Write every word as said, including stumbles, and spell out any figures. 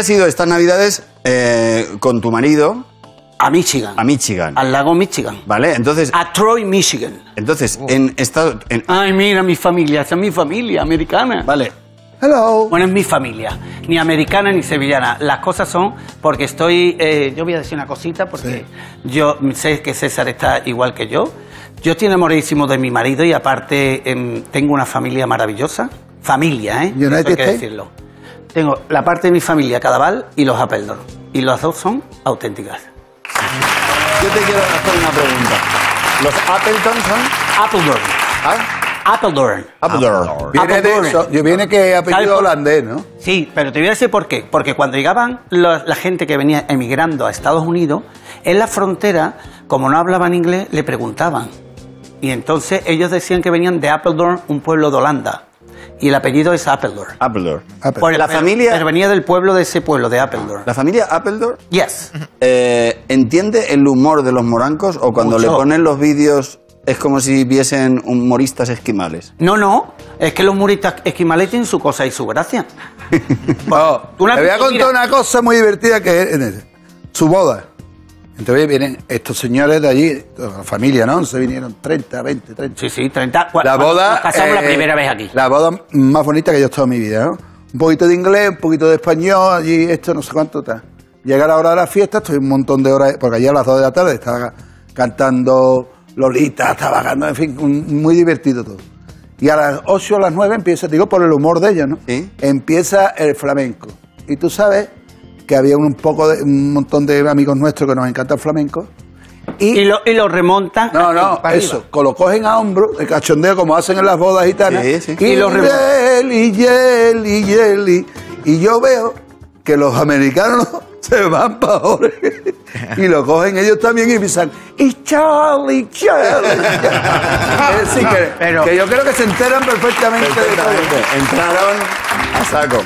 habías ido estas navidades eh, con tu marido... A Michigan. A Michigan. Al lago Michigan. Vale, entonces... A Troy, Michigan. Entonces, oh. en Estados... En... Ay, mira, mi familia. Esa es mi familia, americana. Vale. Hello. Bueno, es mi familia. Ni americana ni sevillana. Las cosas son porque estoy... Eh, yo voy a decir una cosita porque sí. yo sé que César está igual que yo. Yo estoy enamoradísimo de mi marido y aparte eh, tengo una familia maravillosa. Familia, ¿eh? United Eso hay que decirlo. Tengo la parte de mi familia, Cadaval, y los Apeldoorn. Y las dos son auténticas. Yo te quiero hacer una pregunta. ¿Los Appleton son? Appledore. ¿Ah? Appledore. Appledore. Viene de eso. Yo viene que apellido holandés, ¿no? Sí, pero te voy a decir por qué. Porque cuando llegaban los, la gente que venía emigrando a Estados Unidos, en la frontera, como no hablaban inglés, le preguntaban. Y entonces ellos decían que venían de Apeldoorn, un pueblo de Holanda. Y el apellido es Appledore. Appledore. Appledore. Por el, la familia... Pero venía del pueblo de ese pueblo, de Appledore. ¿La familia Appledore? Yes. Eh, ¿Entiende el humor de los morancos o cuando Mucho. le ponen los vídeos es como si viesen humoristas esquimales? No, no. Es que los humoristas esquimales tienen su cosa y su gracia. No, una te voy a contar mira. una cosa muy divertida que es su boda. Entonces vienen estos señores de allí, la familia, ¿no? Se vinieron treinta, veinte, treinta. Sí, sí, treinta. La boda... Nos casamos eh, la primera vez aquí. La boda más bonita que yo he estado en mi vida, ¿no? Un poquito de inglés, un poquito de español, allí esto, no sé cuánto tal. Llega la hora de la fiesta, estoy un montón de horas... Porque allá a las dos de la tarde estaba cantando Lolita, estaba cantando, en fin, un, muy divertido todo. Y a las ocho o las nueve empieza, digo, por el humor de ellos, ¿no? ¿Sí? Empieza el flamenco. Y tú sabes... que había un poco de, un montón de amigos nuestros que nos encanta el flamenco. Y, y, lo, y lo remontan. No, no, eso. Que lo cogen a hombro, el cachondeo como hacen en las bodas gitanas. Sí, sí. Y, y lo remontan. Y, y, y, y yo veo que los americanos se van para ahora. Y lo cogen ellos también y pisan. Y Charlie, Charlie. Es decir, que, pero, que yo creo que se enteran perfectamente. perfectamente. Entraron a saco.